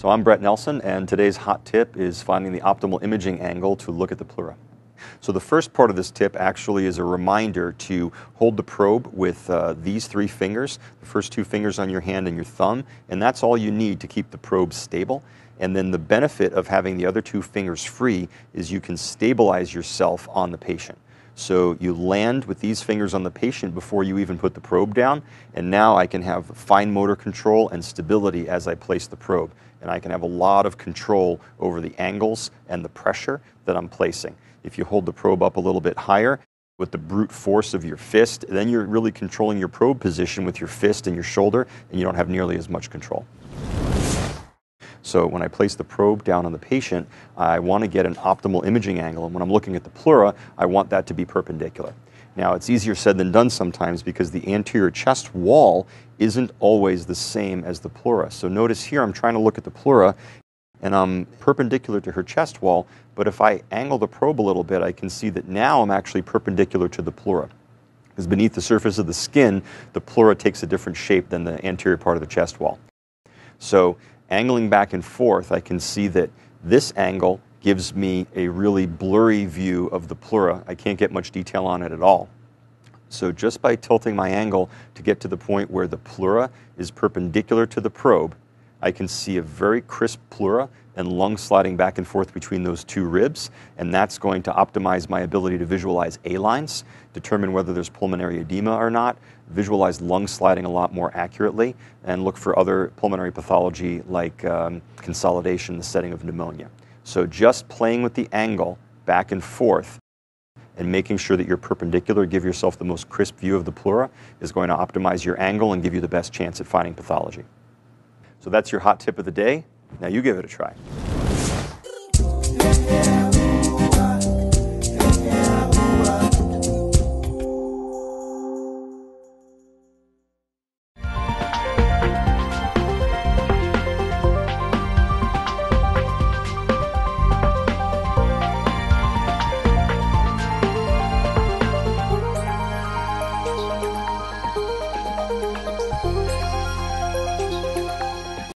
So I'm Brett Nelson, and today's hot tip is finding the optimal imaging angle to look at the pleura. So the first part of this tip actually is a reminder to hold the probe with these three fingers, the first two fingers on your hand and your thumb, and that's all you need to keep the probe stable. And then the benefit of having the other two fingers free is you can stabilize yourself on the patient. So you land with these fingers on the patient before you even put the probe down, and now I can have fine motor control and stability as I place the probe, and I can have a lot of control over the angles and the pressure that I'm placing. If you hold the probe up a little bit higher with the brute force of your fist, then you're really controlling your probe position with your fist and your shoulder, and you don't have nearly as much control. So when I place the probe down on the patient, I want to get an optimal imaging angle, and when I'm looking at the pleura, I want that to be perpendicular. Now, it's easier said than done sometimes because the anterior chest wall isn't always the same as the pleura. So notice here I'm trying to look at the pleura, and I'm perpendicular to her chest wall, but if I angle the probe a little bit, I can see that now I'm actually perpendicular to the pleura. Because beneath the surface of the skin, the pleura takes a different shape than the anterior part of the chest wall. So angling back and forth, I can see that this angle gives me a really blurry view of the pleura. I can't get much detail on it at all. So just by tilting my angle to get to the point where the pleura is perpendicular to the probe, I can see a very crisp pleura and lung sliding back and forth between those two ribs, and that's going to optimize my ability to visualize A-lines, determine whether there's pulmonary edema or not, visualize lung sliding a lot more accurately, and look for other pulmonary pathology like consolidation in the setting of pneumonia. So just playing with the angle back and forth and making sure that you're perpendicular, give yourself the most crisp view of the pleura, is going to optimize your angle and give you the best chance at finding pathology. So that's your hot tip of the day. Now you give it a try.